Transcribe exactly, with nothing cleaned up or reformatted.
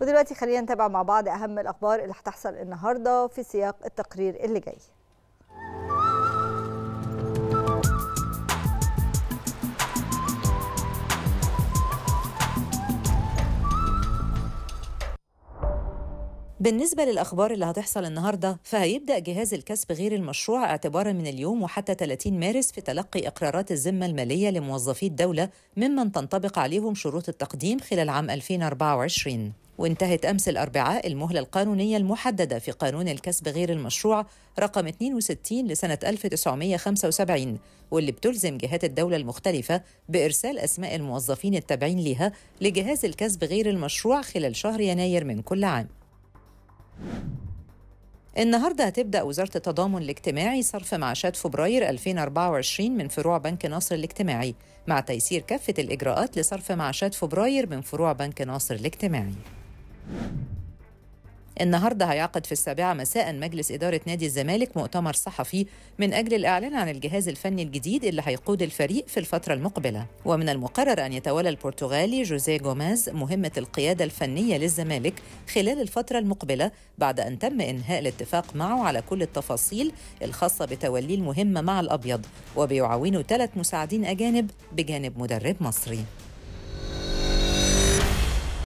ودلوقتي خلينا نتابع مع بعض أهم الأخبار اللي هتحصل النهاردة في سياق التقرير اللي جاي. بالنسبة للأخبار اللي هتحصل النهاردة، فهيبدأ جهاز الكسب غير المشروع اعتباراً من اليوم وحتى ثلاثين مارس في تلقي إقرارات الذمة المالية لموظفي الدولة ممن تنطبق عليهم شروط التقديم خلال عام ألفين وأربعة وعشرين. وانتهت أمس الأربعاء المهلة القانونية المحددة في قانون الكسب غير المشروع رقم اثنين وستين لسنة ألف وتسعمائة وخمسة وسبعين، واللي بتلزم جهات الدولة المختلفة بإرسال أسماء الموظفين التابعين لها لجهاز الكسب غير المشروع خلال شهر يناير من كل عام. النهارده هتبدأ وزارة التضامن الاجتماعي صرف معاشات فبراير ألفين وأربعة وعشرين من فروع بنك ناصر الاجتماعي، مع تيسير كافة الإجراءات لصرف معاشات فبراير من فروع بنك ناصر الاجتماعي. النهارده هيعقد في السابعة مساء مجلس إدارة نادي الزمالك مؤتمر صحفي من أجل الإعلان عن الجهاز الفني الجديد اللي هيقود الفريق في الفترة المقبلة، ومن المقرر أن يتولى البرتغالي جوزيه جوميز مهمة القيادة الفنية للزمالك خلال الفترة المقبلة، بعد أن تم إنهاء الاتفاق معه على كل التفاصيل الخاصة بتولي المهمة مع الأبيض، وبيعاونوا ثلاث مساعدين أجانب بجانب مدرب مصري.